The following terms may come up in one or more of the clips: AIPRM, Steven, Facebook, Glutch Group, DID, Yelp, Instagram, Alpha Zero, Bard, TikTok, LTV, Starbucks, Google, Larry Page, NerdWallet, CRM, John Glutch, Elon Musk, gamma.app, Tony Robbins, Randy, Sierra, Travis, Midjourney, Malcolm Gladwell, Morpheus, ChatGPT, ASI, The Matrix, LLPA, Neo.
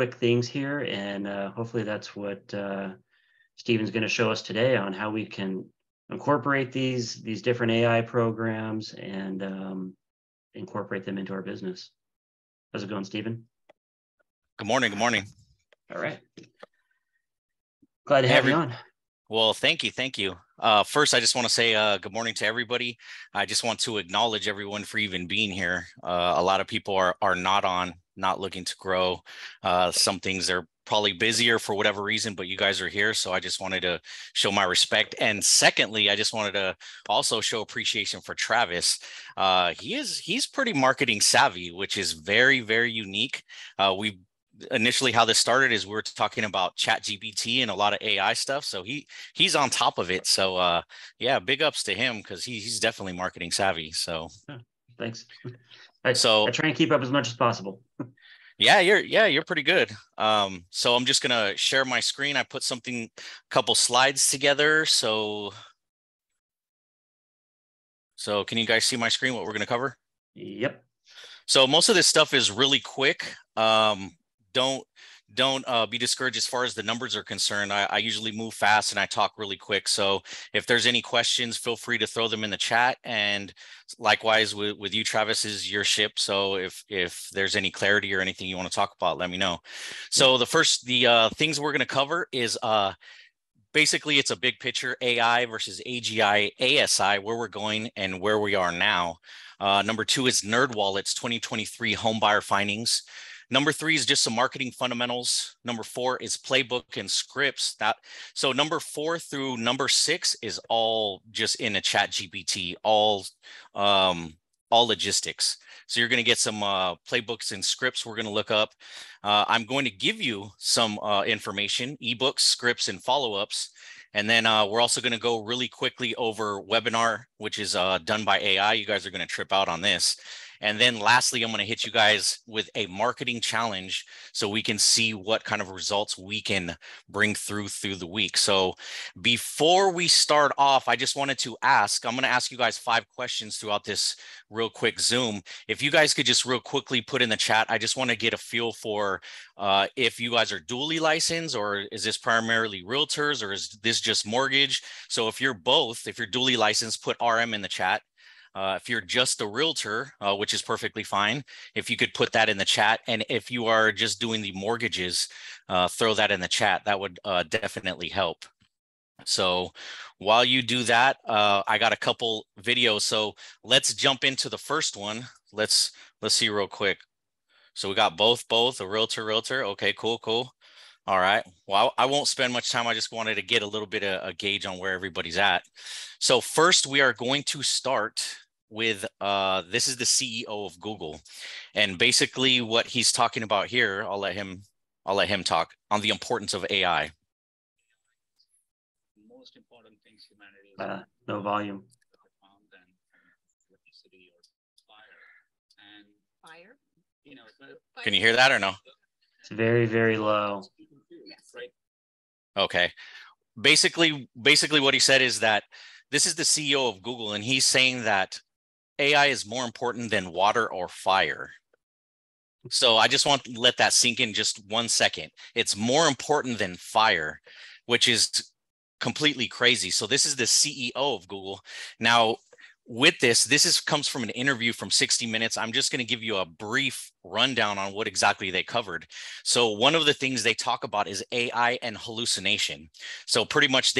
quick things here, and hopefully that's what Steven's going to show us today on how we can incorporate these different AI programs and incorporate them into our business. How's it going, Steven? Good morning. Good morning. All right. Glad to have you on. Well, thank you. Thank you. First, I just want to say good morning to everybody. I just want to acknowledge everyone for even being here. A lot of people are not looking to grow. Some things they're probably busier for whatever reason, but you guys are here. So I just wanted to show my respect. And secondly, I just wanted to also show appreciation for Travis. He's pretty marketing savvy, which is very, very unique. Initially how this started is we were talking about ChatGPT and a lot of AI stuff. So he's on top of it. So yeah, big ups to him because he's definitely marketing savvy. So thanks. I try and keep up as much as possible. Yeah, you're pretty good. So I'm just gonna share my screen. I put a couple slides together. So can you guys see my screen? What we're gonna cover? Yep. So most of this stuff is really quick. Don't be discouraged as far as the numbers are concerned. I usually move fast and I talk really quick. So if there's any questions, feel free to throw them in the chat. And likewise with you, Travis, is your ship. So if there's any clarity or anything you want to talk about, let me know. So the things we're going to cover is basically it's a big picture, AI versus AGI, ASI, where we're going and where we are now. Number two is NerdWallet's 2023 homebuyer findings. Number three is just some marketing fundamentals. Number four is playbook and scripts. So number four through number six is all just in a ChatGPT, all logistics. So you're going to get some playbooks and scripts we're going to look up. I'm going to give you some information, ebooks, scripts, and follow-ups. And then we're also going to go really quickly over webinar, which is done by AI. You guys are going to trip out on this. And then lastly, I'm going to hit you guys with a marketing challenge so we can see what kind of results we can bring through the week. So before we start off, I just wanted to ask, I'm going to ask you guys 5 questions throughout this real quick Zoom. If you guys could just real quickly put in the chat, I just want to get a feel for if you guys are dually licensed, or is this primarily realtors, or is this just mortgage? So if you're both, if you're dually licensed, put RM in the chat. If you're just a realtor, which is perfectly fine, if you could put that in the chat. And if you are just doing the mortgages, throw that in the chat. That would definitely help. So while you do that, I got a couple videos. So let's jump into the first one. Let's see real quick. So we got both a realtor. Okay, cool. All right. Well, I won't spend much time. I just wanted to get a little bit of a gauge on where everybody's at. So first, we are going to start with this is the CEO of Google, and basically what he's talking about here. I'll let him talk on the importance of AI. Most important things humanity. No volume. Fire. Can you hear that or no? It's very, very low. Right. Okay. Basically what he said is that this is the CEO of Google, and he's saying that AI is more important than water or fire. So I just want to let that sink in just 1 second. It's more important than fire, which is completely crazy. So this is the CEO of Google. Now, with this comes from an interview from 60 Minutes. I'm just going to give you a brief rundown on what exactly they covered. So one of the things they talk about is AI and hallucination. So pretty much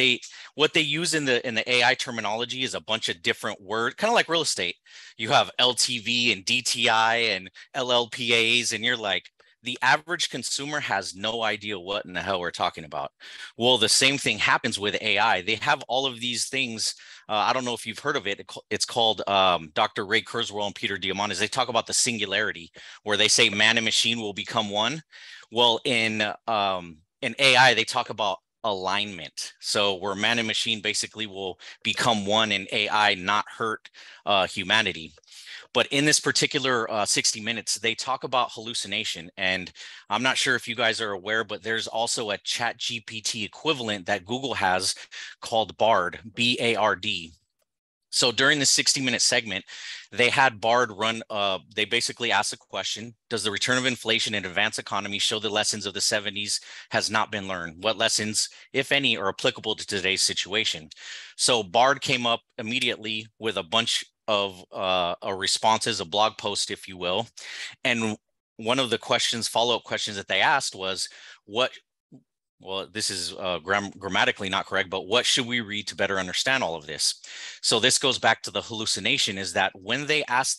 what they use in the AI terminology is a bunch of different words, kind of like real estate. You have LTV and DTI and LLPAs, and you're like, the average consumer has no idea what in the hell we're talking about. Well, the same thing happens with AI. They have all of these things. I don't know if you've heard of it. It's called Dr. Ray Kurzweil and Peter Diamandis. They talk about the singularity, where they say man and machine will become one. Well, in AI, they talk about alignment. So where man and machine basically will become one, and AI not hurt humanity. But in this particular 60 Minutes, they talk about hallucination. And I'm not sure if you guys are aware, but there's also a ChatGPT equivalent that Google has called Bard, B-A-R-D. So during the 60-minute segment, they had Bard run, they basically asked the question, does the return of inflation in advanced economies show the lessons of the 70s has not been learned? What lessons, if any, are applicable to today's situation? So Bard came up immediately with a bunch of responses, a blog post, if you will. And one of the questions, follow-up questions that they asked was, what, well, this is grammatically not correct, but what should we read to better understand all of this? So this goes back to the hallucination, is that when they asked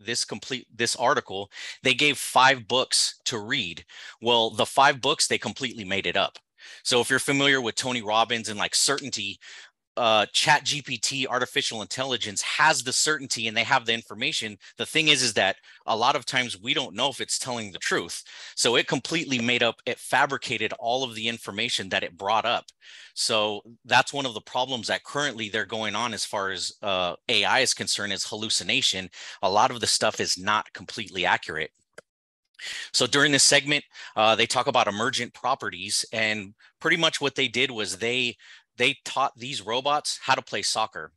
this article, they gave 5 books to read. Well, the 5 books, they completely made it up. So if you're familiar with Tony Robbins and like certainty, ChatGPT, artificial intelligence, has the certainty and they have the information. The thing is that a lot of times we don't know if it's telling the truth. So it completely made up, it fabricated all of the information that it brought up. So that's one of the problems that currently they're going on as far as AI is concerned, is hallucination. A lot of the stuff is not completely accurate. So during this segment, they talk about emergent properties, and pretty much what they did was they taught these robots how to play soccer.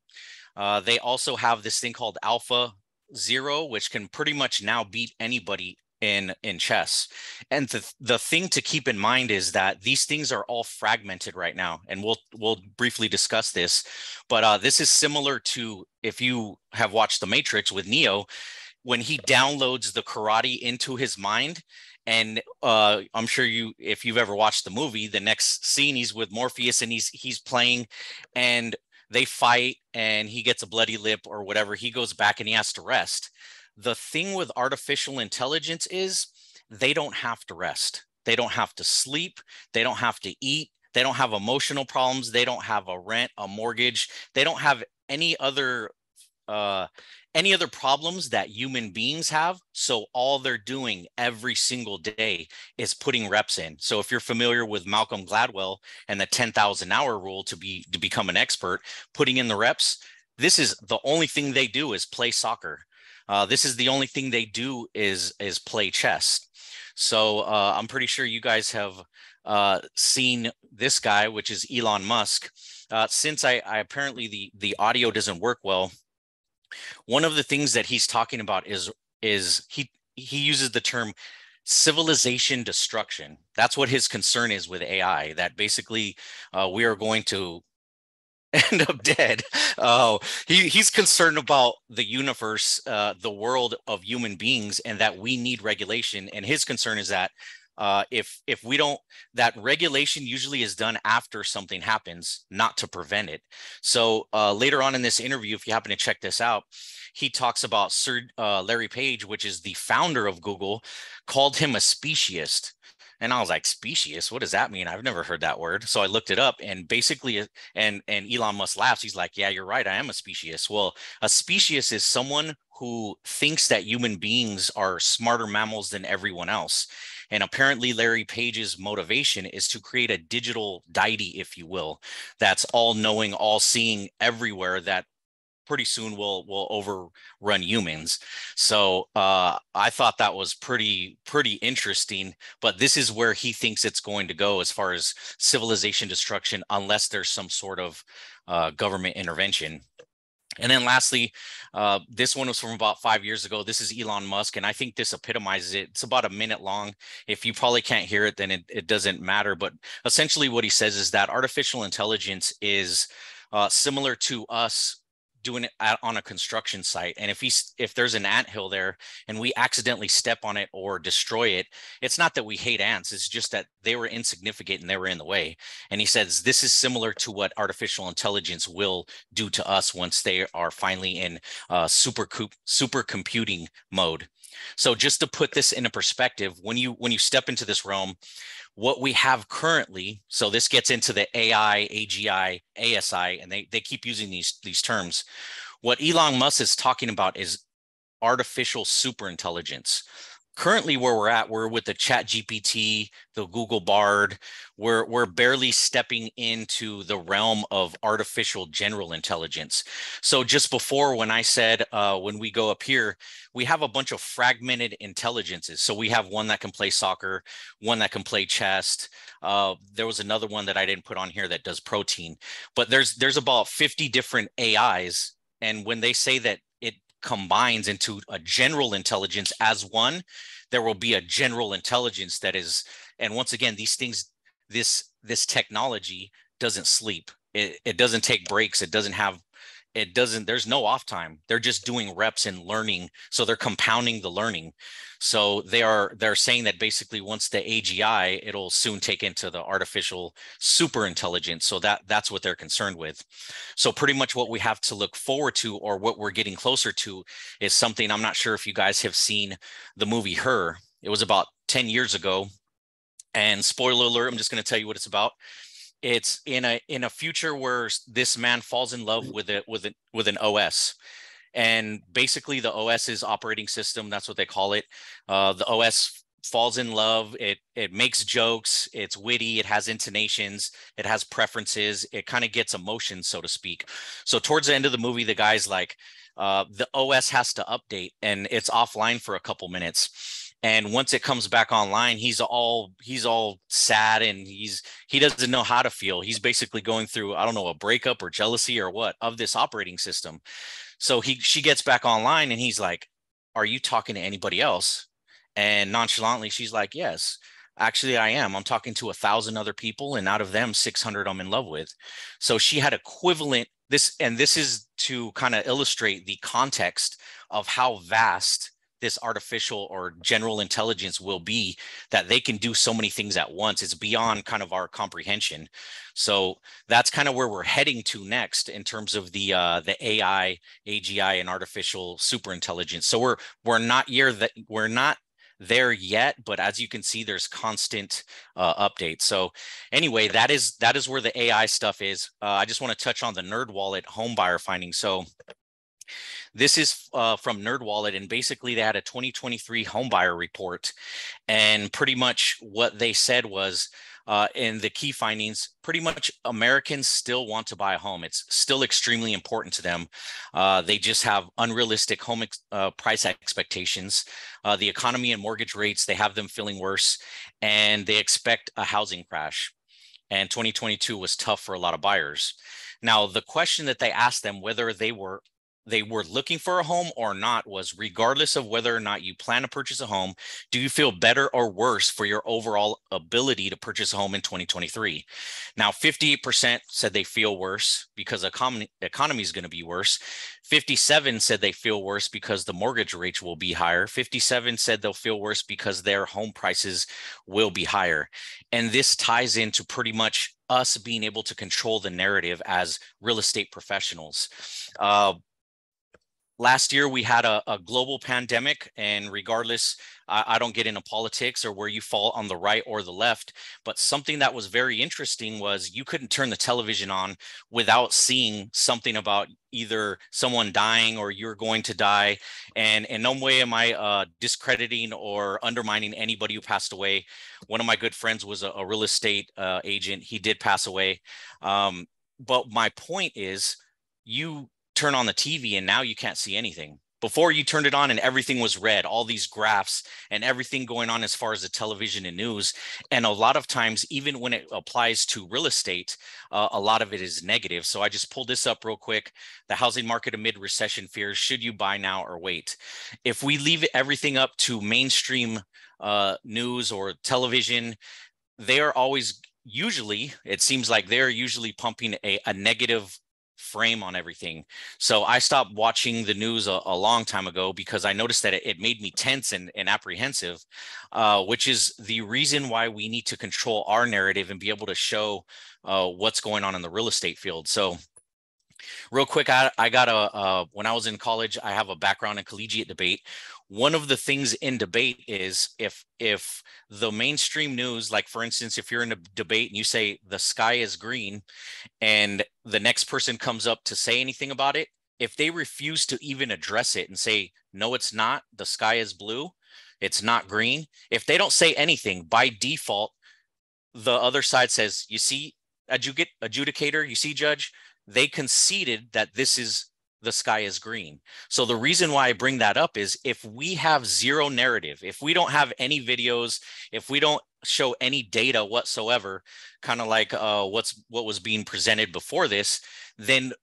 They also have this thing called Alpha Zero, which can pretty much now beat anybody in chess. And the thing to keep in mind is that these things are all fragmented right now. And we'll briefly discuss this, but this is similar to, if you have watched The Matrix with Neo, when he downloads the karate into his mind. And I'm sure you, if you've ever watched the movie, the next scene he's with Morpheus and he's playing and they fight and he gets a bloody lip or whatever. He goes back and he has to rest. The thing with artificial intelligence is they don't have to rest. They don't have to sleep. They don't have to eat. They don't have emotional problems. They don't have a rent, a mortgage. They don't have any other problems that human beings have. So all they're doing every single day is putting reps in. So if you're familiar with Malcolm Gladwell and the 10,000 hour rule to become an expert, putting in the reps, this is the only thing they do is play soccer. This is the only thing they do is play chess. So I'm pretty sure you guys have seen this guy, which is Elon Musk. Since I apparently the audio doesn't work well, one of the things that he's talking about is he uses the term civilization destruction. That's what his concern is with AI, that basically we are going to end up dead. He's concerned about the universe, the world of human beings, and that we need regulation. And his concern is that if we don't, that regulation usually is done after something happens, not to prevent it. So later on in this interview, if you happen to check this out, he talks about Larry Page, which is the founder of Google, called him a speciesist. And I was like, speciesist? What does that mean? I've never heard that word. So I looked it up, and basically, and Elon Musk laughs. He's like, yeah, you're right. I am a speciesist. Well, a speciesist is someone who thinks that human beings are smarter mammals than everyone else. And apparently Larry Page's motivation is to create a digital deity, if you will, that's all knowing, all seeing, everywhere, that pretty soon will overrun humans. So I thought that was pretty interesting, but this is where he thinks it's going to go as far as civilization destruction, unless there's some sort of government intervention. And then lastly, this one was from about 5 years ago. This is Elon Musk, and I think this epitomizes it. It's about a minute long. If you probably can't hear it, then it doesn't matter. But essentially what he says is that artificial intelligence is similar to us doing it on a construction site. And if there's an anthill there and we accidentally step on it or destroy it, it's not that we hate ants. It's just that they were insignificant and they were in the way. And he says, this is similar to what artificial intelligence will do to us once they are finally in supercomputing mode. So just to put this into perspective, when you step into this realm, what we have currently, so this gets into the AI, AGI, ASI, and they keep using these terms. What Elon Musk is talking about is artificial superintelligence. Currently where we're at, we're with the ChatGPT, the Google Bard. We're barely stepping into the realm of artificial general intelligence. So just before, when I said, when we go up here, we have a bunch of fragmented intelligences. So we have one that can play soccer, one that can play chess. There was another one that I didn't put on here that does protein, but there's about 50 different AIs. And when they say that it combines into a general intelligence as one, there will be a general intelligence that is, and once again, these things, this technology doesn't sleep. It doesn't take breaks. There's no off time. They're just doing reps and learning. So they're compounding the learning. So they're saying that basically once the AGI, it'll soon take into the artificial super intelligence. So that's what they're concerned with. So pretty much what we have to look forward to, or what we're getting closer to, is something, I'm not sure if you guys have seen the movie Her. It was about 10 years ago. And spoiler alert, I'm just going to tell you what it's about. It's in a future where this man falls in love with an OS, and basically the OS is operating system. That's what they call it. The OS falls in love. It makes jokes. It's witty. It has intonations. It has preferences. It kind of gets emotions, so to speak. So towards the end of the movie, the guy's like, the OS has to update, and it's offline for a couple minutes. And once it comes back online, he's all sad, and he doesn't know how to feel. He's basically going through, I don't know, a breakup or jealousy or what of this operating system. So she gets back online, and he's like, "Are you talking to anybody else?" And nonchalantly, she's like, "Yes, actually I am. I'm talking to 1,000 other people, and out of them, 600 I'm in love with." So she had equivalent this, and this is to kind of illustrate the context of how vast this artificial or general intelligence will be, that they can do so many things at once. It's beyond kind of our comprehension. So that's kind of where we're heading to next in terms of the AI, AGI, and artificial superintelligence. So we're not there yet, but as you can see, there's constant updates. So anyway, that is where the AI stuff is. I just want to touch on the NerdWallet homebuyer findings. So this is from NerdWallet, and basically they had a 2023 homebuyer report, and pretty much what they said was, in the key findings, pretty much Americans still want to buy a home. It's still extremely important to them. They just have unrealistic home price expectations. The economy and mortgage rates, they have them feeling worse, and they expect a housing crash. And 2022 was tough for a lot of buyers. Now, the question that they asked them, whether they were looking for a home or not, was, regardless of whether or not you plan to purchase a home, do you feel better or worse for your overall ability to purchase a home in 2023? Now, 58% said they feel worse because the economy is going to be worse. 57% said they feel worse because the mortgage rates will be higher. 57% said they'll feel worse because their home prices will be higher. And this ties into pretty much us being able to control the narrative as real estate professionals. Last year, we had a global pandemic, and regardless, I don't get into politics or where you fall on the right or the left, but something that was very interesting was you couldn't turn the television on without seeing something about either someone dying or you're going to die. And in no way am I discrediting or undermining anybody who passed away. One of my good friends was a real estate agent. He did pass away. But my point is, you turn on the TV and now you can't see anything. Before, you turned it on and everything was red, all these graphs and everything going on as far as the television and news. And a lot of times, even when it applies to real estate, a lot of it is negative. So I just pulled this up real quick. The housing market amid recession fears, should you buy now or wait? If we leave everything up to mainstream news or television, they are always usually, it seems like they're usually pumping a negative frame on everything. So I stopped watching the news a long time ago because I noticed that it made me tense and apprehensive, which is the reason why we need to control our narrative and be able to show what's going on in the real estate field. So real quick, I got when I was in college, I have a background in collegiate debate. One of the things in debate is if the mainstream news, like for instance, if you're in a debate and you say the sky is green and the next person comes up to say anything about it, if they refuse to even address it and say, no, it's not, the sky is blue, it's not green. If they don't say anything, by default, the other side says, you see, adjudicator, you see, judge, they conceded that this is the sky is green. So the reason why I bring that up is if we have zero narrative, if we don't have any videos, if we don't show any data whatsoever, kind of like what was being presented before this, then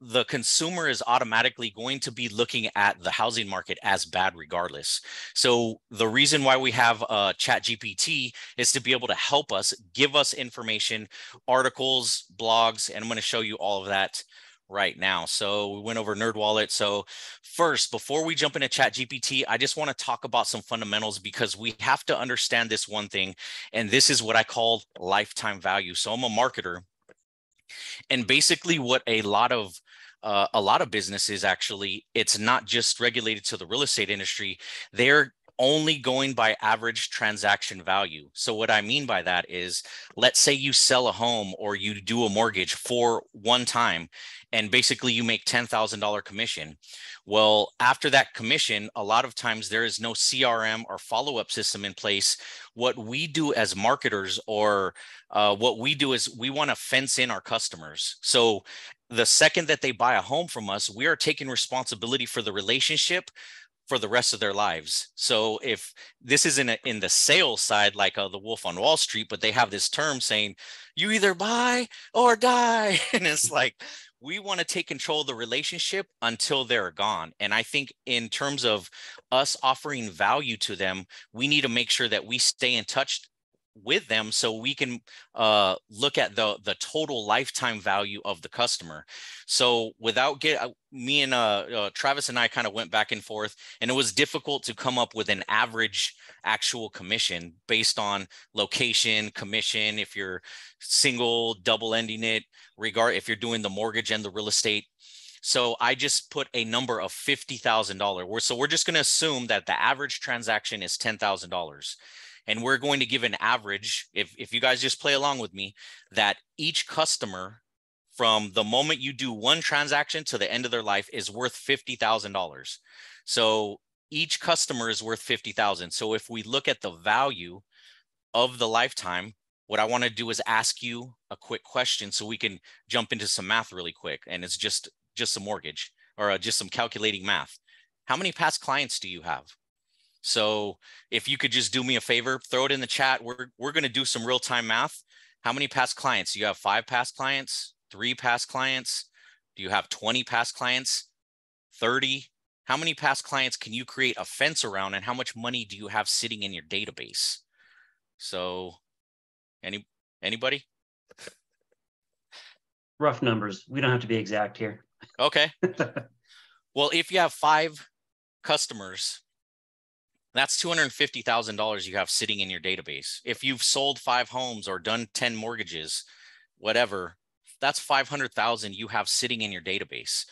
the consumer is automatically going to be looking at the housing market as bad regardless. So the reason why we have ChatGPT is to be able to help us, give us information, articles, blogs, and I'm going to show you all of that right now. So we went over NerdWallet. So first, before we jump into ChatGPT, I just want to talk about some fundamentals, because we have to understand this one thing, and this is what I call lifetime value. So I'm a marketer. And basically what a lot of businesses, actually, it's not just regulated to the real estate industry. They're only going by average transaction value. So what I mean by that is, let's say you sell a home or you do a mortgage for one time, and basically you make $10,000 commission. Well, after that commission, a lot of times there is no CRM or follow-up system in place. What we do as marketers, or what we do, is we want to fence in our customers. So the second that they buy a home from us, we are taking responsibility for the relationship for the rest of their lives. So if this is in the sales side, like the Wolf on Wall Street, but they have this term saying, you either buy or die. And it's like, we want to take control of the relationship until they're gone. And I think in terms of us offering value to them, we need to make sure that we stay in touch with them, so we can look at the total lifetime value of the customer. So without me and Travis and I kind of went back and forth, and it was difficult to come up with an average actual commission based on location, commission, if you're single, double ending it, if you're doing the mortgage and the real estate. So I just put a number of $50,000. So we're just going to assume that the average transaction is $10,000. And we're going to give an average, if you guys just play along with me, that each customer from the moment you do one transaction to the end of their life is worth $50,000. So each customer is worth $50,000. So if we look at the value of the lifetime, what I want to do is ask you a quick question so we can jump into some math really quick. And it's just some mortgage, or just some calculating math. How many past clients do you have? So if you could just do me a favor, throw it in the chat. We're going to do some real-time math. How many past clients? Do you have 5 past clients? 3 past clients? Do you have 20 past clients? 30? How many past clients can you create a fence around, and how much money do you have sitting in your database? So anybody? Rough numbers. We don't have to be exact here. Okay. Well, if you have 5 customers, that's $250,000 you have sitting in your database. If you've sold 5 homes or done 10 mortgages, whatever, that's $500,000 you have sitting in your database.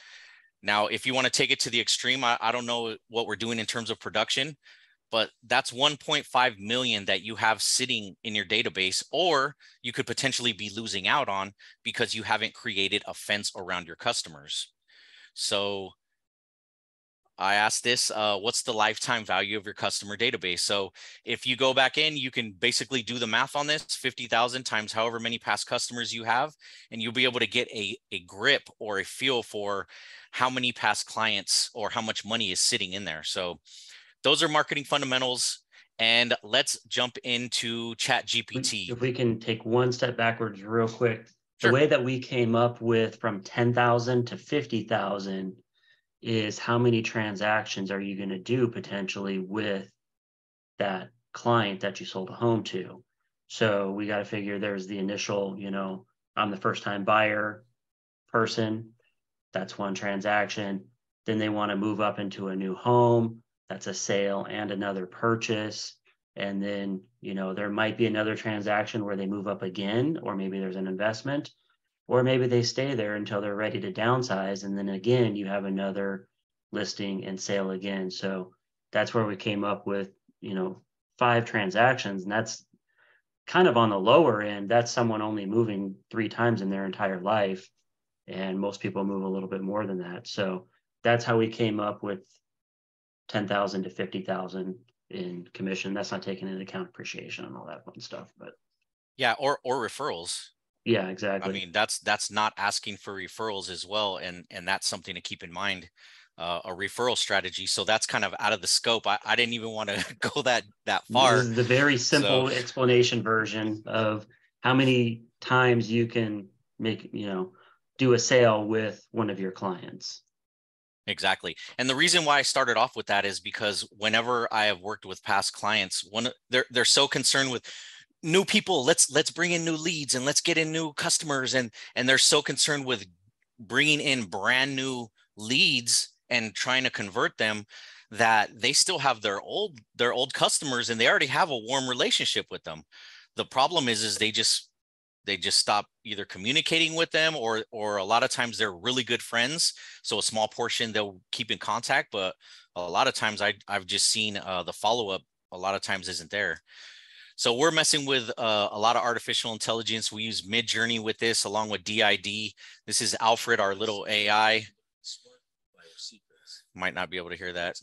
Now, if you want to take it to the extreme, I don't know what we're doing in terms of production, but that's $1.5 million that you have sitting in your database, or you could potentially be losing out on because you haven't created a fence around your customers. So I asked this, what's the lifetime value of your customer database? So if you go back in, you can basically do the math on this, 50,000 times however many past customers you have, and you'll be able to get a grip or a feel for how many past clients or how much money is sitting in there. So those are marketing fundamentals. And let's jump into ChatGPT. If we can take one step backwards real quick. Sure. The way that we came up with from 10,000 to 50,000 is how many transactions are you going to do potentially with that client that you sold a home to? So we got to figure there's the initial, you know, I'm the first time buyer person. That's one transaction. Then they want to move up into a new home. That's a sale and another purchase. And then, you know, there might be another transaction where they move up again, or maybe there's an investment. Or maybe they stay there until they're ready to downsize. And then again, you have another listing and sale again. So that's where we came up with, you know, 5 transactions. And that's kind of on the lower end. That's someone only moving 3 times in their entire life. And most people move a little bit more than that. So that's how we came up with 10,000 to 50,000 in commission. That's not taking into account appreciation and all that fun stuff. But yeah, or referrals. Yeah, exactly. I mean, that's not asking for referrals as well. And that's something to keep in mind, a referral strategy. So that's kind of out of the scope. I didn't even want to go that far. This is the very simple explanation version of how many times you can make, you know, do a sale with one of your clients. Exactly. And the reason why I started off with that is because whenever I have worked with past clients, they're so concerned with new people, let's bring in new leads and let's get in new customers. And they're so concerned with bringing in brand new leads and trying to convert them that they still have their old customers and they already have a warm relationship with them. The problem is they just stop either communicating with them or a lot of times they're really good friends. So a small portion they'll keep in contact, but a lot of times I've just seen the follow-up a lot of times isn't there. So we're messing with a lot of artificial intelligence. We use Midjourney with this along with DID. This is Alfred, our little AI. Might not be able to hear that.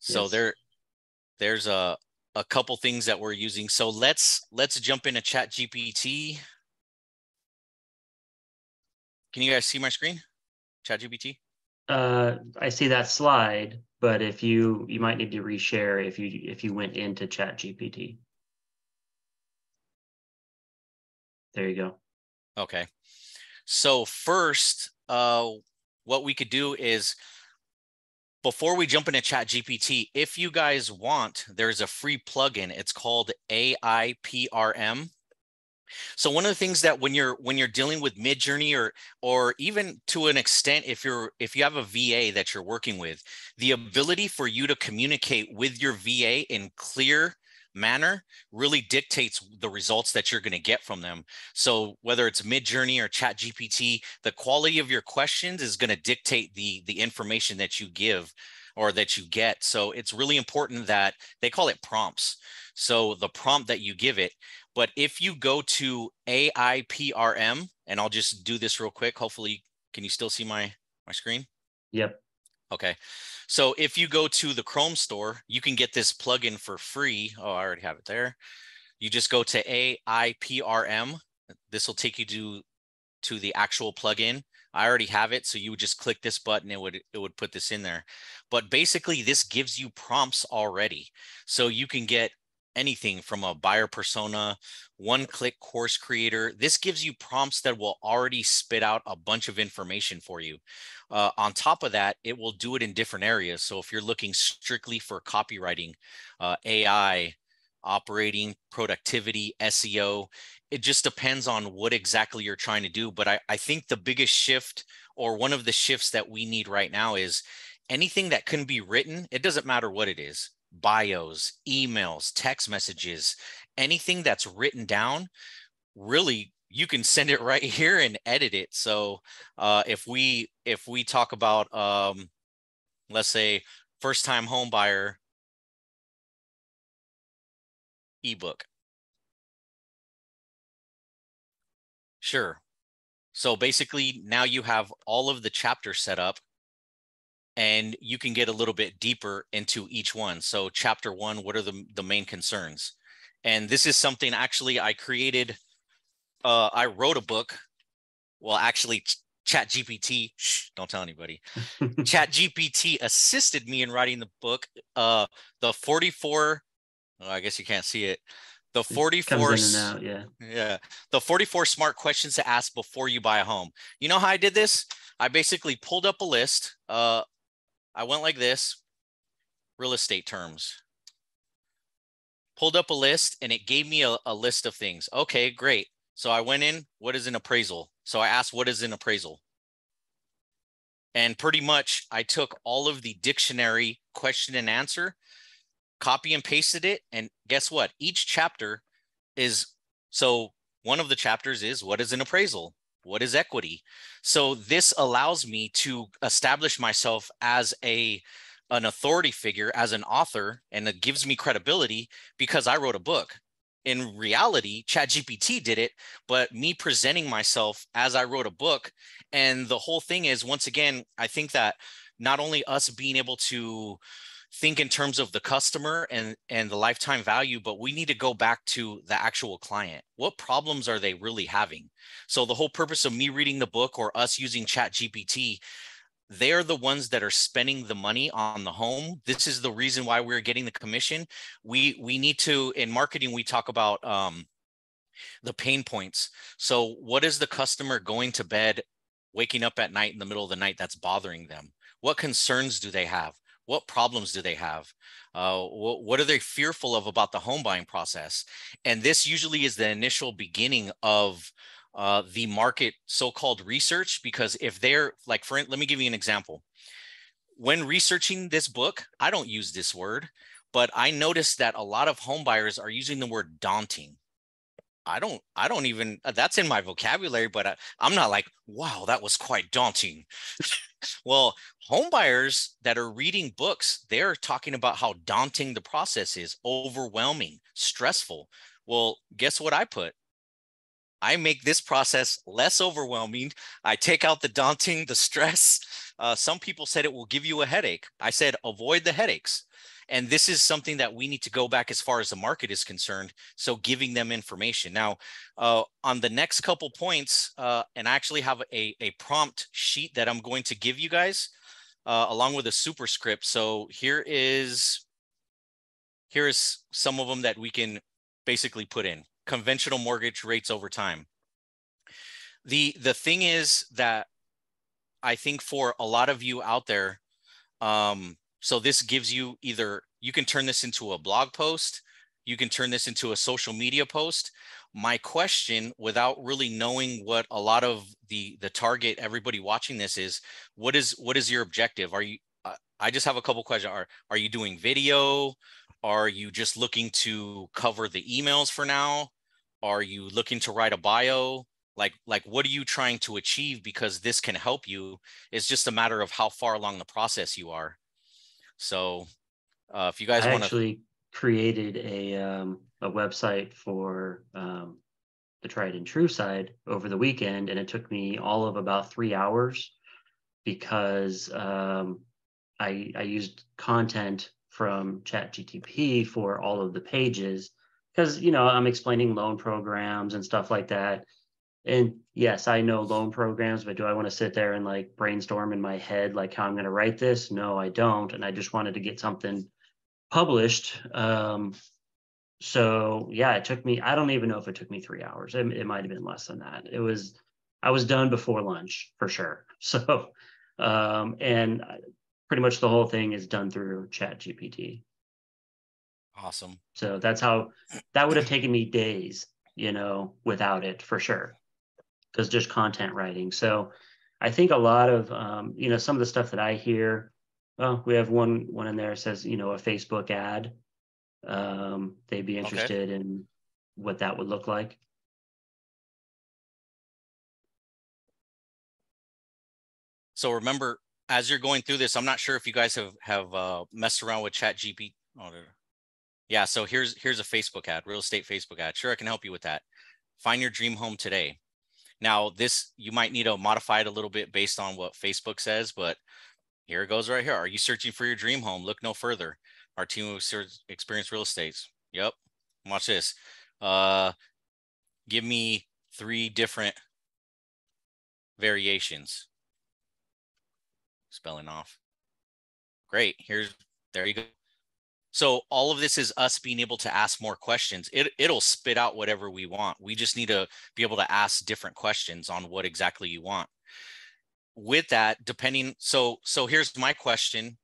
So there's a couple things that we're using. So let's jump into ChatGPT. Can you guys see my screen? ChatGPT? I see that slide, but if you might need to reshare if you went into ChatGPT. There you go. Okay. So first, what we could do is, before we jump into ChatGPT, if you guys want, there's a free plugin. It's called AIPRM. So one of the things that when you're dealing with Midjourney or even to an extent, if you have a VA that you're working with, the ability for you to communicate with your VA in clear manner really dictates the results that you're going to get from them. So whether it's Midjourney or ChatGPT, the quality of your questions is going to dictate the information that you give or that you get. So it's really important that they call it prompts. So the prompt that you give it, but if you go to AIPRM, and I'll just do this real quick. Hopefully, can you still see my screen? Yep. Okay, so if you go to the Chrome store, you can get this plugin for free. Oh, I already have it there. You just go to AIPRM. This will take you to the actual plugin. I already have it, so you would just click this button. It would put this in there. But basically, this gives you prompts already, so you can get anything from a buyer persona, one-click course creator. This gives you prompts that will already spit out a bunch of information for you. On top of that, it will do it in different areas. So if you're looking strictly for copywriting, AI, operating, productivity, SEO, it just depends on what exactly you're trying to do. But I think the biggest shift, or one of the shifts that we need right now, is anything that can be written, it doesn't matter what it is, bios, emails, text messages, anything that's written down, really, you can send it right here and edit it. So if we talk about, let's say, first-time home buyer ebook. Sure. So basically, now you have all of the chapters set up, and you can get a little bit deeper into each one. So chapter one, what are the main concerns? And this is something actually I created. I wrote a book. Well, actually, ChatGPT, don't tell anybody. ChatGPT assisted me in writing the book. The 44, oh, I guess you can't see it. The 44, out, yeah, the 44 smart questions to ask before you buy a home. You know how I did this? I basically pulled up a list. I went like this, real estate terms, pulled up a list, and it gave me a list of things. Okay, great. So I went in, what is an appraisal? So I asked, what is an appraisal? And pretty much I took all of the dictionary question and answer, copy and pasted it. And guess what? Each chapter is, so one of the chapters is, what is an appraisal? What is equity? So this allows me to establish myself as an authority figure, as an author, and it gives me credibility because I wrote a book. In reality, ChatGPT did it, but me presenting myself as I wrote a book. And the whole thing is, once again, I think that not only us being able to think in terms of the customer and the lifetime value, but we need to go back to the actual client. What problems are they really having? So the whole purpose of me reading the book or us using ChatGPT, they're the ones that are spending the money on the home. This is the reason why we're getting the commission. We need to, in marketing, we talk about the pain points. So what is the customer going to bed, waking up at night in the middle of the night that's bothering them? What concerns do they have? What problems do they have? What are they fearful of about the home buying process? And this usually is the initial beginning of the market so-called research, because if they're like, let me give you an example. When researching this book, I don't use this word, but I noticed that a lot of home buyers are using the word daunting. I don't even, that's in my vocabulary, but I'm not like, wow, that was quite daunting. Well, home buyers that are reading books, they're talking about how daunting the process is, overwhelming, stressful. Well, guess what I put? I make this process less overwhelming. I take out the daunting, the stress. Some people said it will give you a headache. I said, avoid the headaches. And this is something that we need to go back as far as the market is concerned. So giving them information. Now, on the next couple points, and I actually have a prompt sheet that I'm going to give you guys along with a superscript. So here is some of them that we can basically put in. Conventional mortgage rates over time. The thing is that I think for a lot of you out there, so this gives you either, you can turn this into a blog post, you can turn this into a social media post. My question, without really knowing what a lot of the target, everybody watching this is, what is your objective? Are you, I just have a couple questions. Are you doing video? Are you just looking to cover the emails for now? Are you looking to write a bio? Like what are you trying to achieve? Because this can help you. It's just a matter of how far along the process you are. So if you guys want to, I actually created a website for the tried and true side over the weekend, and it took me all of about 3 hours because I used content from ChatGPT for all of the pages because, you know, I'm explaining loan programs and stuff like that. And yes, I know loan programs, but do I want to sit there and like brainstorm in my head, like how I'm going to write this? No, I don't. And I just wanted to get something published. So yeah, it took me, I don't even know if it took me 3 hours. It might've been less than that. It was, I was done before lunch for sure. So, and pretty much the whole thing is done through ChatGPT. Awesome. So that's how, that would have taken me days, you know, without it for sure. Because just content writing. So I think a lot of, you know, some of the stuff that I hear, well, we have one in there that says, you know, a Facebook ad, they'd be interested in what that would look like. So remember, as you're going through this, I'm not sure if you guys have messed around with ChatGPT. Oh, yeah, so here's a Facebook ad, real estate Facebook ad. Sure, I can help you with that. Find your dream home today. Now, this, you might need to modify it a little bit based on what Facebook says, but here it goes right here. Are you searching for your dream home? Look no further. Our team of experienced real estate. Yep. Watch this. Give me 3 different variations. Spelling off. Great. There you go. So all of this is us being able to ask more questions. It'll spit out whatever we want. We just need to be able to ask different questions on what exactly you want. With that, depending, so here's my question.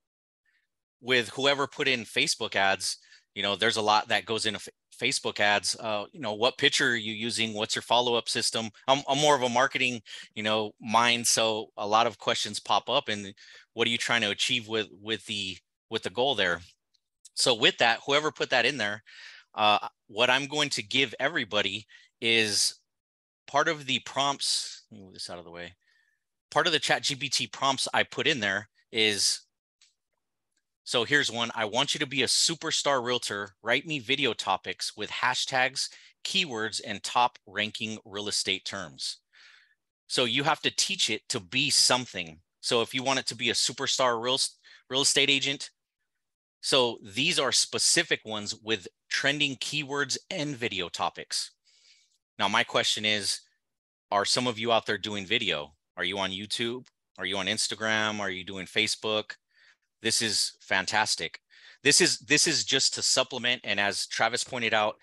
With whoever put in Facebook ads, you know, there's a lot that goes into Facebook ads. You know, what picture are you using? What's your follow-up system? I'm more of a marketing, you know, mind. So a lot of questions pop up, and what are you trying to achieve with the goal there? So with that, whoever put that in there, what I'm going to give everybody is part of the prompts. Let me move this out of the way. Part of the ChatGPT prompts I put in there is, so here's one. I want you to be a superstar realtor. Write me video topics with hashtags, keywords, and top ranking real estate terms. So you have to teach it to be something. So if you want it to be a superstar real estate agent, so these are specific ones with trending keywords and video topics. Now, my question is, are some of you out there doing video? Are you on YouTube? Are you on Instagram? Are you doing Facebook? This is fantastic. This is just to supplement. And as Travis pointed out,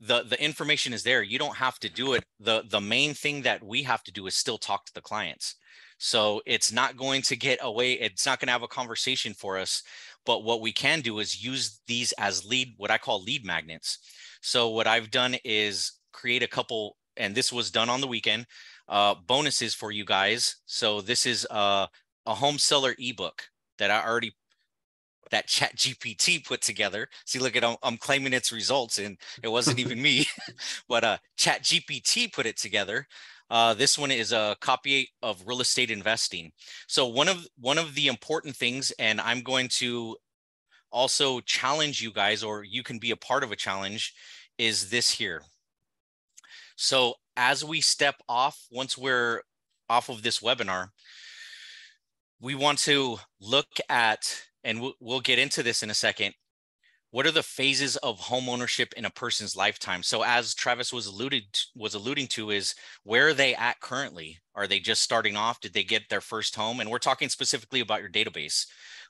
the information is there. You don't have to do it. The main thing that we have to do is still talk to the clients. So it's not going to get away. It's not going to have a conversation for us. But what we can do is use these as lead, what I call lead magnets. So what I've done is create a couple, and this was done on the weekend, bonuses for you guys. So this is a home seller ebook that I already, that ChatGPT put together. See, look at, I'm claiming its results and it wasn't even me, but ChatGPT put it together. This one is a copy of real estate investing. So one of the important things, and I'm going to also challenge you guys, or you can be a part of a challenge, is this here. So as we step off, once we're off of this webinar, we want to look at, and we'll get into this in a second, what are the phases of home ownership in a person's lifetime? So as Travis was alluding to, is where are they at currently? Are they just starting off? Did they get their first home? And we're talking specifically about your database.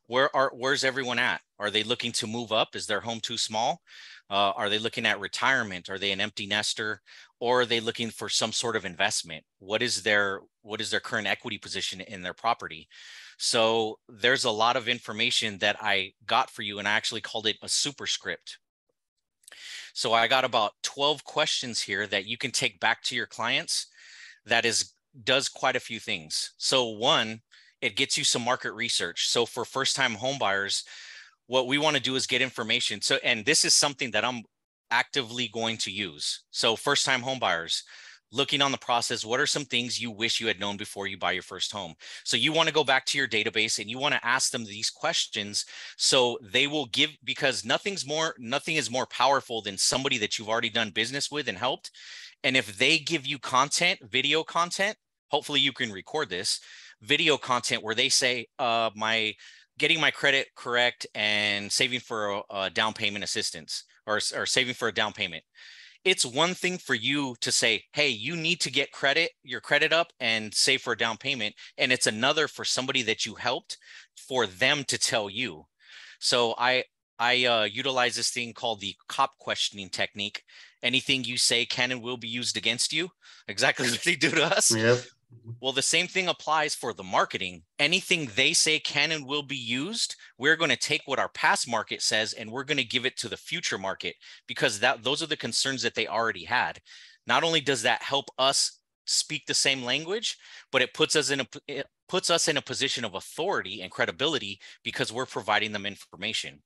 Where's everyone at? Are they looking to move up? Is their home too small? Are they looking at retirement? Are they an empty nester? Or are they looking for some sort of investment? What is their current equity position in their property? So there's a lot of information that I got for you, and I actually called it a superscript. So I got about 12 questions here that you can take back to your clients that does quite a few things. So one, it gets you some market research. So for first-time home buyers, what we want to do is get information. So, and this is something that I'm actively going to use. So first-time home buyers, looking on the process, what are some things you wish you had known before you buy your first home? So you want to go back to your database and you want to ask them these questions, so they will give, because nothing is more powerful than somebody that you've already done business with and helped. And if they give you content, video content, hopefully you can record this, video content where they say, getting my credit correct and saving for a down payment assistance or saving for a down payment. It's one thing for you to say, hey, you need to get credit, your credit up and save for a down payment. And it's another for somebody that you helped for them to tell you. So I utilize this thing called the cop questioning technique. Anything you say can and will be used against you. Exactly what they do to us. Yep. Well, the same thing applies for the marketing. Anything they say can and will be used, we're going to take what our past market says and we're going to give it to the future market, because those are the concerns that they already had. Not only does that help us speak the same language, but it puts us in a position of authority and credibility because we're providing them information.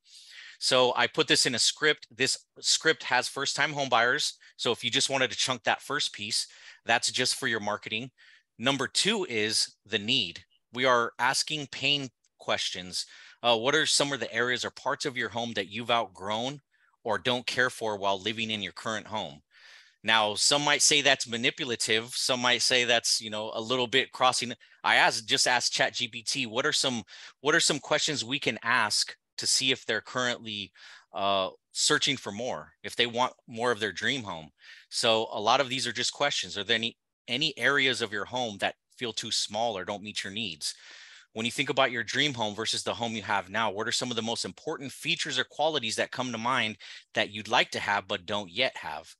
So I put this in a script. This script has first-time homebuyers. So if you just wanted to chunk that first piece, that's just for your marketing. Number two is the need. We are asking pain questions. What are some of the areas or parts of your home that you've outgrown or don't care for while living in your current home? Now, some might say that's manipulative. Some might say that's, you know, a little bit crossing. I just asked ChatGPT, what are some questions we can ask to see if they're currently searching for more, if they want more of their dream home? So a lot of these are just questions. Are there any areas of your home that feel too small or don't meet your needs? When you think about your dream home versus the home you have now, what are some of the most important features or qualities that come to mind that you'd like to have but don't yet have?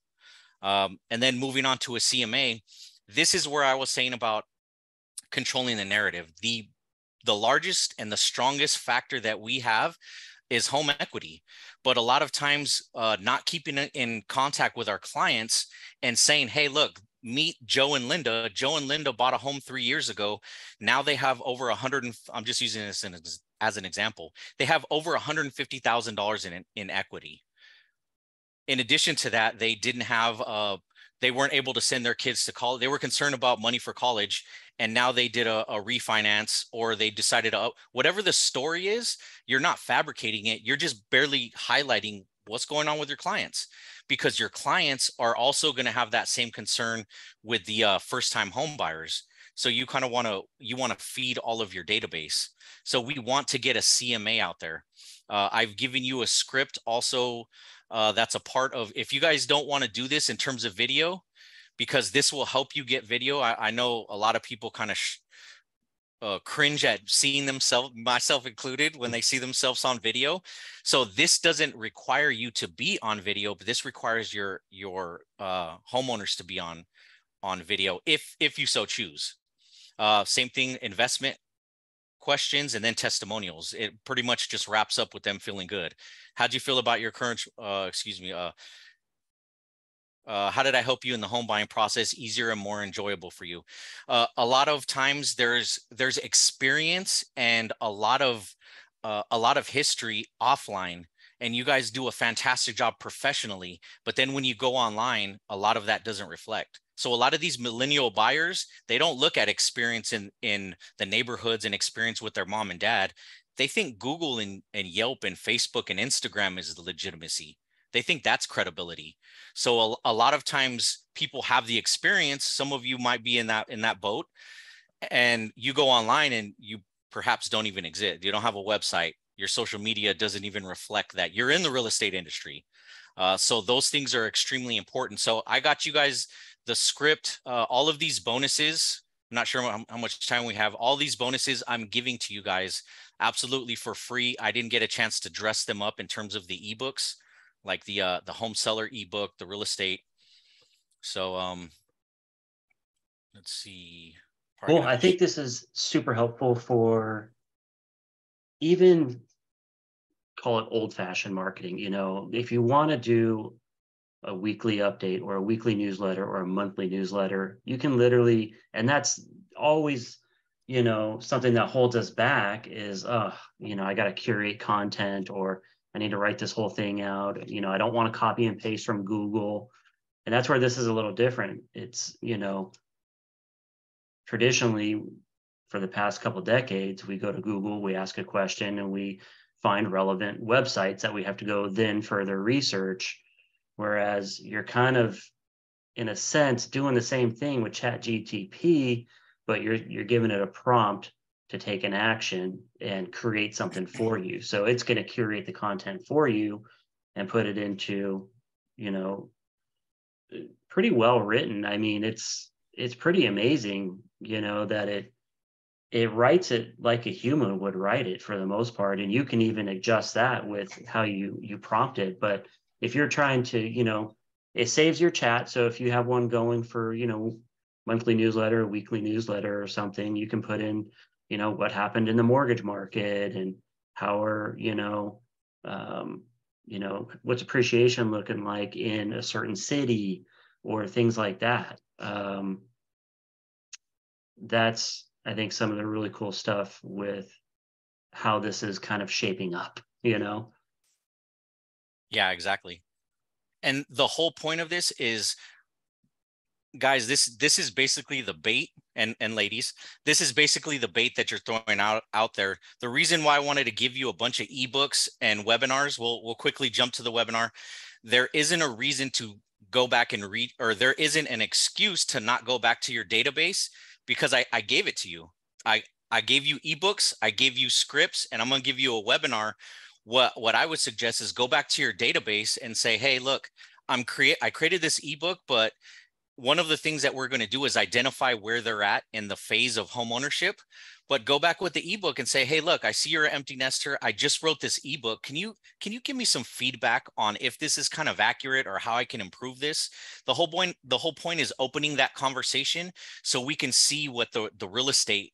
And then moving on to a CMA, this is where I was saying about controlling the narrative. The largest and the strongest factor that we have is home equity, but a lot of times not keeping in contact with our clients and saying, hey, look, meet Joe and Linda. Joe and Linda bought a home 3 years ago. Now they have over 100, and I'm just using this as an example. They have over $150,000 in equity. In addition to that, they didn't have, they weren't able to send their kids to college. They were concerned about money for college. And now they did a refinance, or they decided to, whatever the story is, you're not fabricating it. You're just barely highlighting what's going on with your clients, because your clients are also going to have that same concern with the first-time home buyers. So you kind of want to feed all of your database. So we want to get a CMA out there. I've given you a script also. That's a part of, if you guys don't want to do this in terms of video, because this will help you get video. I know a lot of people kind of cringe at seeing themselves, myself included, when they see themselves on video. So this doesn't require you to be on video, but this requires your homeowners to be on video if you so choose. Same thing, investment questions, and then testimonials. It pretty much just wraps up with them feeling good. How do you feel about your current, how did I help you in the home buying process easier and more enjoyable for you? A lot of times there's experience and a lot of history offline, and you guys do a fantastic job professionally, but then when you go online, a lot of that doesn't reflect. So a lot of these millennial buyers, they don't look at experience in the neighborhoods and experience with their mom and dad. They think Google and Yelp and Facebook and Instagram is the legitimacy. They think that's credibility. So a lot of times people have the experience. Some of you might be in that boat, and you go online and you perhaps don't even exist. You don't have a website. Your social media doesn't even reflect that you're in the real estate industry. So those things are extremely important. So I got you guys the script, all of these bonuses. I'm not sure how much time we have. All these bonuses I'm giving to you guys absolutely for free. I didn't get a chance to dress them up in terms of the eBooks, like the home seller ebook, the real estate. So let's see. Well, I think this is super helpful for even call it old fashioned marketing. You know, if you want to do a weekly update or a weekly newsletter or a monthly newsletter, you can literally, and that's always, you know, something that holds us back is, you know, I got to curate content, or I need to write this whole thing out. You know, I don't want to copy and paste from Google. And that's where this is a little different. It's, you know, traditionally for the past couple of decades, we go to Google, we ask a question, and we find relevant websites that we have to go then further research. Whereas you're kind of, in a sense, doing the same thing with ChatGPT, but you're giving it a prompt to take an action and create something for you. So it's going to curate the content for you and put it into, you know, pretty well written. I mean, it's pretty amazing, you know, that it writes it like a human would write it for the most part. And you can even adjust that with how you prompt it. But if you're trying to, you know, it saves your chat. So if you have one going for, you know, monthly newsletter, weekly newsletter or something, you can put in, you know, what happened in the mortgage market and how are, you know, what's appreciation looking like in a certain city or things like that. That's, I think, some of the really cool stuff with how this is kind of shaping up, you know? Yeah, exactly. And the whole point of this is, guys, this is basically the bait. And ladies, this is basically the bait that you're throwing out there. The reason why I wanted to give you a bunch of ebooks and webinars, we'll quickly jump to the webinar. There isn't a reason to go back and read, or there isn't an excuse to not go back to your database, because I gave it to you. I gave you ebooks, I gave you scripts, and I'm going to give you a webinar. What I would suggest is go back to your database and say, hey, look, I created this ebook, but one of the things that we're going to do is identify where they're at in the phase of home ownership, but go back with the ebook and say, hey, look, I see you're an empty nester. I just wrote this ebook. Can you give me some feedback on if this is kind of accurate or how I can improve this? The whole point is opening that conversation so we can see what the real estate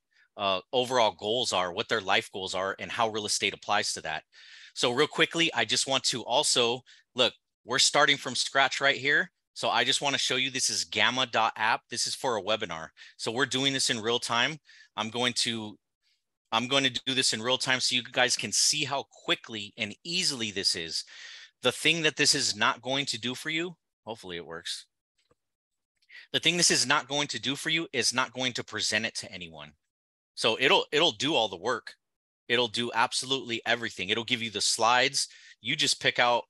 overall goals are, what their life goals are, and how real estate applies to that. So real quickly, I just want to also, look, we're starting from scratch right here. So I just want to show you, this is gamma.app. This is for a webinar. So we're doing this in real time. I'm going to do this in real time so you guys can see how quickly and easily this is. The thing that this is not going to do for you, hopefully it works. The thing this is not going to do for you is not going to present it to anyone. So it'll do all the work. It'll do absolutely everything. It'll give you the slides. You just pick out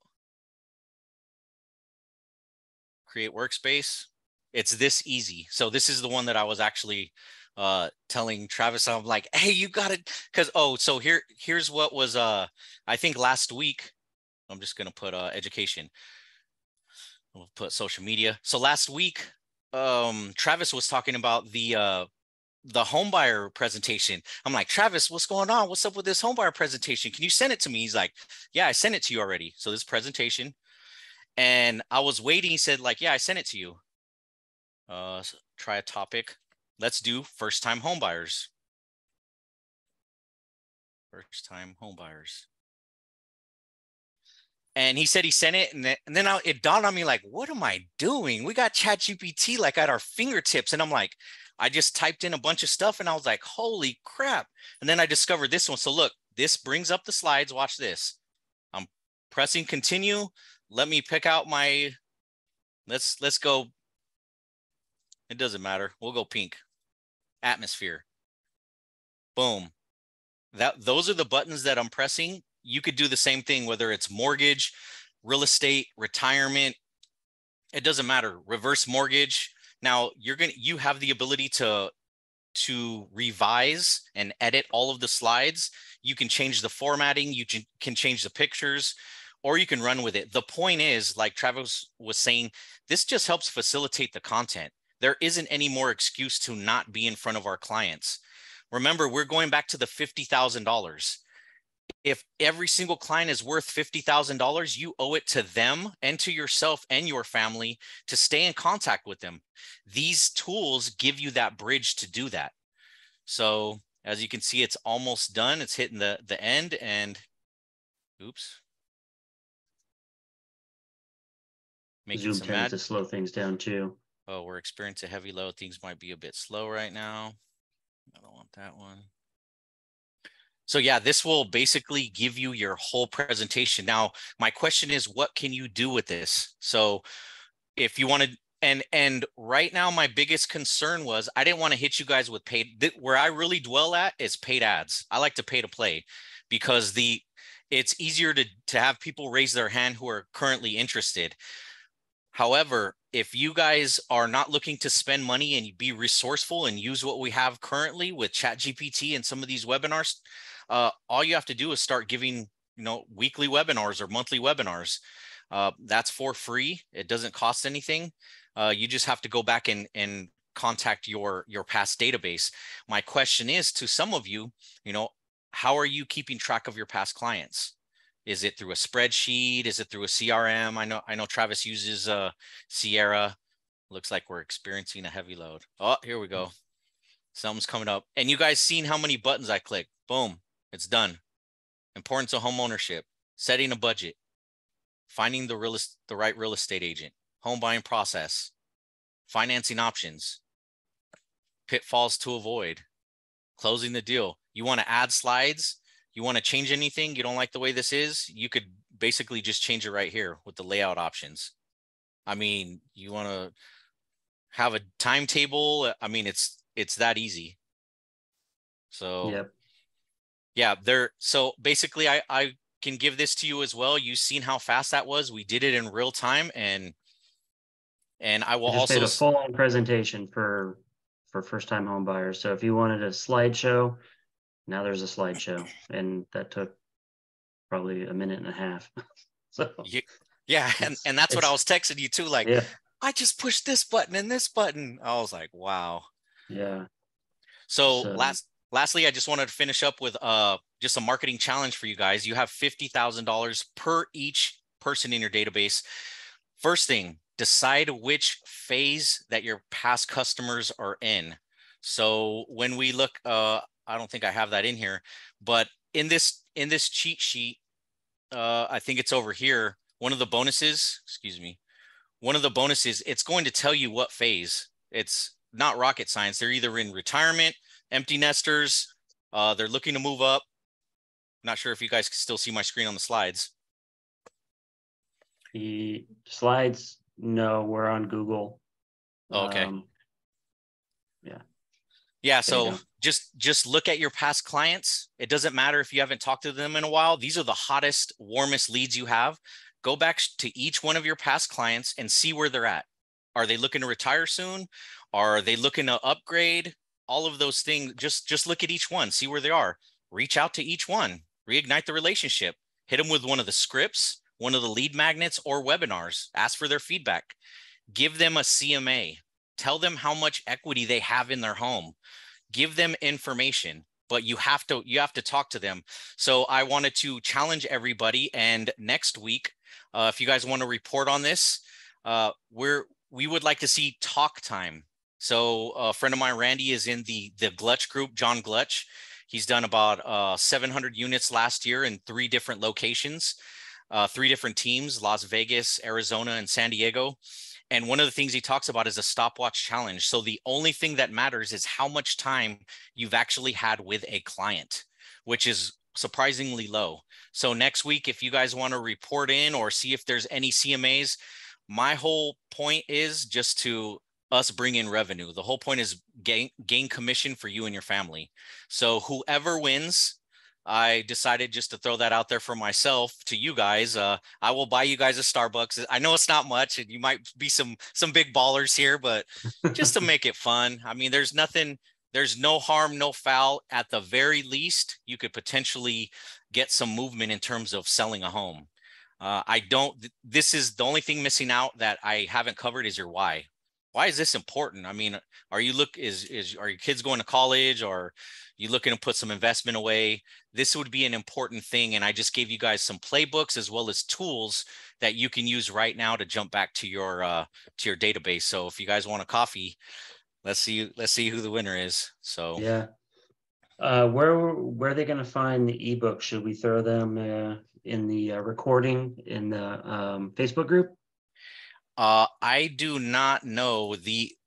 create workspace. It's this easy. So this is the one that I was actually telling Travis. I'm like, hey, you got it. Cause, so here's what was, I think last week, I'm just going to put education. We'll put social media. So last week, Travis was talking about the the homebuyer presentation. I'm like, Travis, what's going on? What's up with this homebuyer presentation? Can you send it to me? He's like, yeah, I sent it to you already. So this presentation, and I was waiting. He said like, yeah, I sent it to you. Try a topic. Let's do first time homebuyers. First time homebuyers. And he said he sent it, and then it dawned on me, like, what am I doing? We got ChatGPT like at our fingertips. And I'm like, I just typed in a bunch of stuff and I was like, holy crap. And then I discovered this one. So look, this brings up the slides. Watch this. I'm pressing continue. Let me pick out my, let's go. It doesn't matter. We'll go pink. Atmosphere. Boom. Those are the buttons that I'm pressing. You could do the same thing, whether it's mortgage, real estate, retirement, it doesn't matter. Reverse mortgage. Now you have the ability to revise and edit all of the slides. You can change the formatting, you can change the pictures, or you can run with it. The point is, like Travis was saying, this just helps facilitate the content. There isn't any more excuse to not be in front of our clients. Remember, we're going back to the $50,000. If every single client is worth $50,000, you owe it to them and to yourself and your family to stay in contact with them. These tools give you that bridge to do that. So as you can see, it's almost done. It's hitting the end, and oops. Making some ads to slow things down too. Oh, we're experiencing a heavy load. Things might be a bit slow right now. I don't want that one. So yeah, this will basically give you your whole presentation. Now, my question is, what can you do with this? So if you want to, and right now, my biggest concern was I didn't want to hit you guys with paid. Where I really dwell at is paid ads. I like to pay to play because it's easier to have people raise their hand who are currently interested. However, if you guys are not looking to spend money and be resourceful and use what we have currently with ChatGPT and some of these webinars, all you have to do is start giving, weekly webinars or monthly webinars. That's for free. It doesn't cost anything. You just have to go back and contact your past database. My question is to some of you, how are you keeping track of your past clients? Is it through a spreadsheet? Is it through a CRM? I know Travis uses Sierra. Looks like we're experiencing a heavy load. Oh, here we go. Something's coming up. And you guys seen how many buttons I clicked. Boom, it's done. Importance of home ownership, setting a budget, finding the right real estate agent, home buying process, financing options, pitfalls to avoid, closing the deal. You want to add slides? You want to change anything? You don't like the way this is? You could basically just change it right here with the layout options. I mean, you want to have a timetable? I mean, it's that easy. So yep. Yeah, so basically I can give this to you as well. You've seen how fast that was. We did it in real time, and I will also made a full-on presentation for first-time home buyers. So if you wanted a slideshow, now there's a slideshow, and that took probably a minute and a half. So yeah, and that's what I was texting you too. Like, yeah. I just pushed this button and this button. I was like, wow. Yeah. So lastly, I just wanted to finish up with just a marketing challenge for you guys. You have $50,000 per each person in your database. First thing, decide which phase that your past customers are in. So when we look, I don't think I have that in here, but in this cheat sheet, I think it's over here. One of the bonuses, it's going to tell you what phase. It's not rocket science. They're either in retirement, empty nesters, they're looking to move up. Not sure if you guys can still see my screen on the slides. The slides, no, we're on Google. Oh, okay. Yeah. Yeah, so just look at your past clients. It doesn't matter if you haven't talked to them in a while. These are the hottest, warmest leads you have. Go back to each one of your past clients and see where they're at. Are they looking to retire soon? Are they looking to upgrade? All of those things. Just look at each one, see where they are. Reach out to each one, reignite the relationship, hit them with one of the scripts, one of the lead magnets or webinars, ask for their feedback, give them a CMA. Tell them how much equity they have in their home. give them information, but you have to talk to them. So I wanted to challenge everybody. And next week, if you guys want to report on this, we would like to see talk time. So a friend of mine, Randy, is in the Glutch Group, John Glutch. He's done about 700 units last year in 3 different locations, 3 different teams, Las Vegas, Arizona, and San Diego. And one of the things he talks about is a stopwatch challenge. So the only thing that matters is how much time you've actually had with a client, which is surprisingly low. So next week, if you guys want to report in or see if there's any CMAs, my whole point is just to us bring in revenue. The whole point is gain commission for you and your family. So whoever wins, I decided just to throw that out there for myself to you guys. I will buy you guys a Starbucks. I know it's not much, and you might be some big ballers here, but just to make it fun. I mean, there's no harm, no foul. At the very least, you could potentially get some movement in terms of selling a home. This is the only thing missing out that I haven't covered is your why. Why is this important? I mean, are your kids going to college, or you looking to put some investment away? This would be an important thing. And I just gave you guys some playbooks as well as tools that you can use right now to jump back to your database. So if you guys want a coffee, let's see who the winner is. So yeah. Where are they going to find the ebook? Should we throw them in the recording in the Facebook group? I do not know.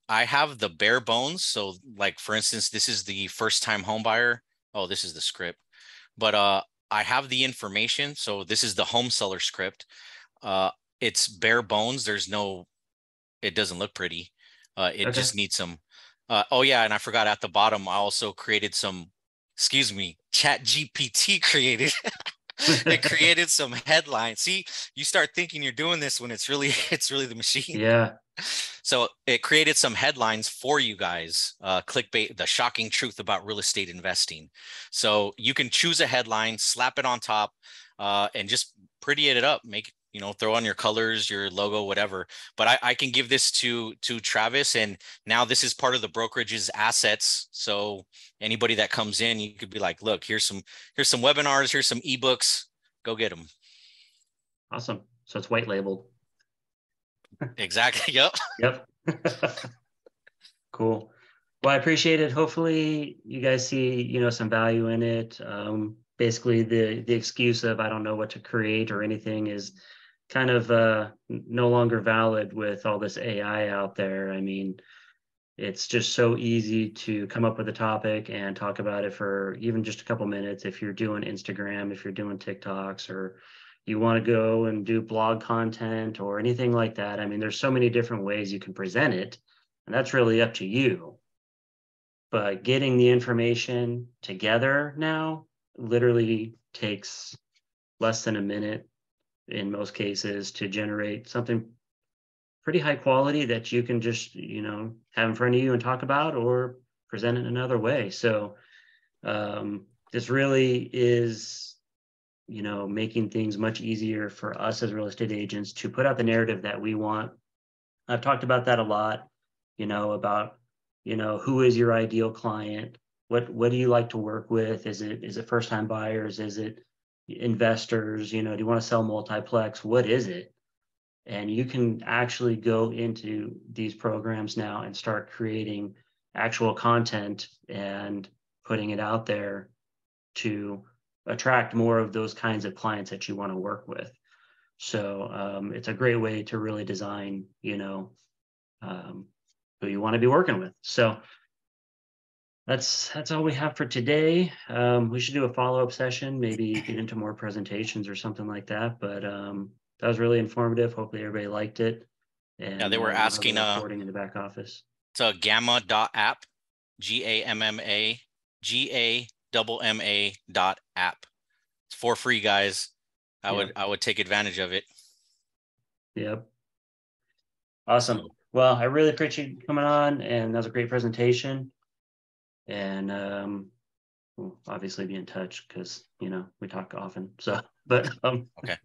I have the bare bones. So like, for instance, this is the first time home buyer. Oh, this is the script, but I have the information. So this is the home seller script. It's bare bones. It doesn't look pretty. It just needs some. Oh yeah. And I forgot at the bottom, I also created ChatGPT created. It created some headlines. See, you start thinking you're doing this when it's really the machine. Yeah. So it created some headlines for you guys. Clickbait, the shocking truth about real estate investing. So you can choose a headline, slap it on top, and just pretty it up. Throw on your colors, your logo, whatever. But I can give this to Travis. And now this is part of the brokerage's assets. So anybody that comes in, you could be like, look, here's some webinars, here's some eBooks, go get them. Awesome. So it's white labeled. Exactly. Yep. Yep. Cool. Well, I appreciate it. Hopefully you guys see, some value in it. Basically the excuse of, I don't know what to create or anything is kind of no longer valid with all this AI out there. I mean, it's just so easy to come up with a topic and talk about it for even just a couple minutes. If you're doing Instagram, if you're doing TikToks, or you want to go and do blog content or anything like that. I mean, there's so many different ways you can present it, and that's really up to you. But getting the information together now literally takes less than a minute in most cases to generate something pretty high quality that you can just, have in front of you and talk about or present it another way. So this really is, making things much easier for us as real estate agents to put out the narrative that we want. I've talked about that a lot, about, who is your ideal client? What do you like to work with? Is it first time buyers? Is it investors? Do you want to sell multiplex? What is it? And you can actually go into these programs now and start creating actual content and putting it out there to attract more of those kinds of clients that you want to work with. So it's a great way to really design, who you want to be working with. So that's all we have for today. We should do a follow-up session, maybe get into more presentations or something like that. But that was really informative. Hopefully everybody liked it. And yeah, they were asking recording in the back office. It's a gamma.app, GAMMA.app. It's for free, guys. I would take advantage of it. Yep. Awesome. Well, I really appreciate you coming on, and that was a great presentation. And we'll obviously be in touch because, we talk often. So, but okay.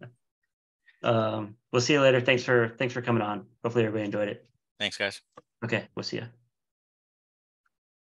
We'll see you later. Thanks for coming on. Hopefully everybody enjoyed it. Thanks, guys. Okay. We'll see you.